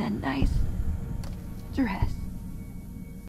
in a nice dress.